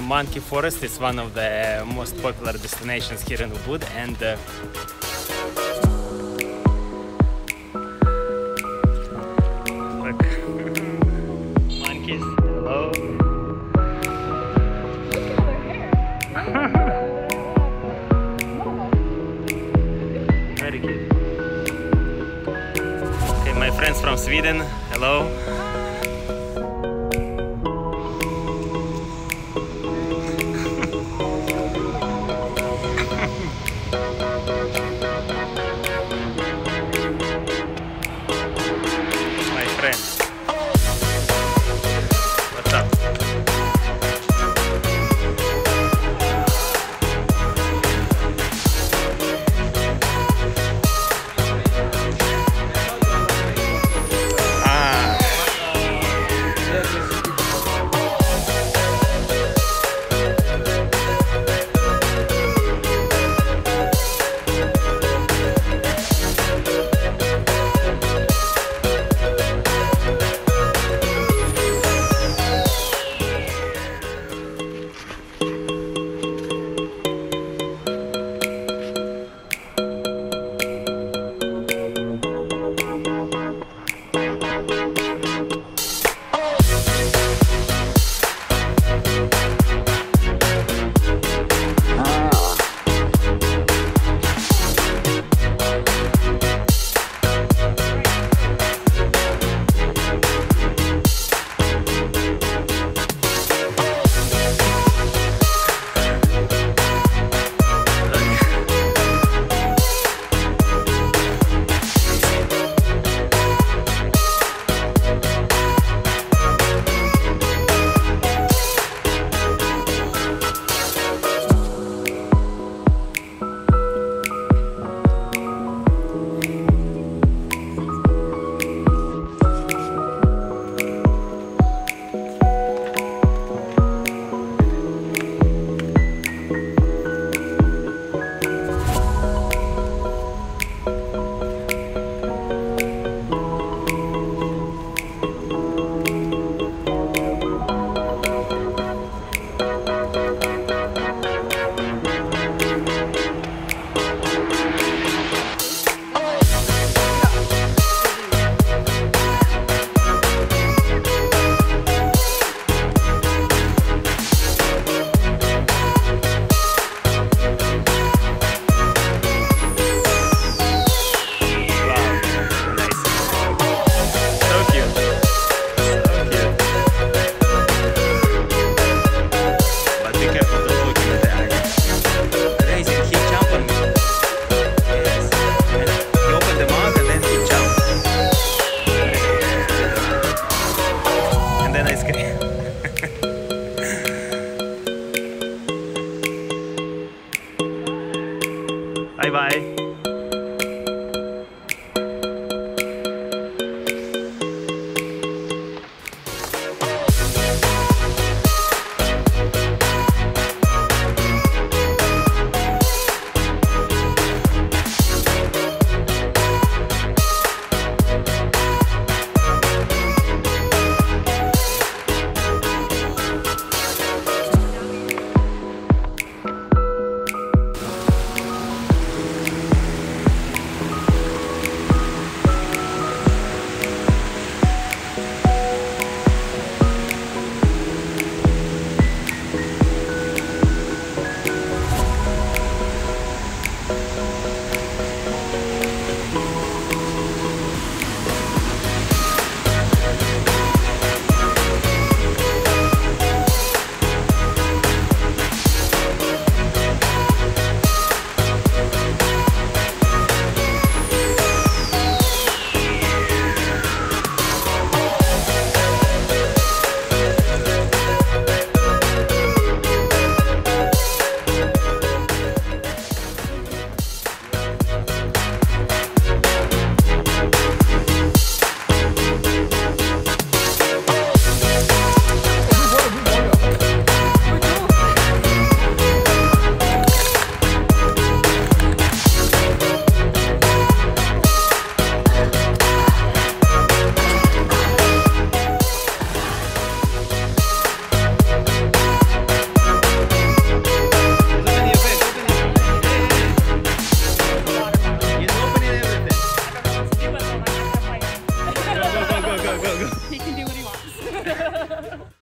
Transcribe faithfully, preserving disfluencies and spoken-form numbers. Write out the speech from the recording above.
The Monkey Forest is one of the most popular destinations here in Ubud, and uh, look, monkeys, hello. Look at their hair. Very cute. Okay, my friends from Sweden, hello.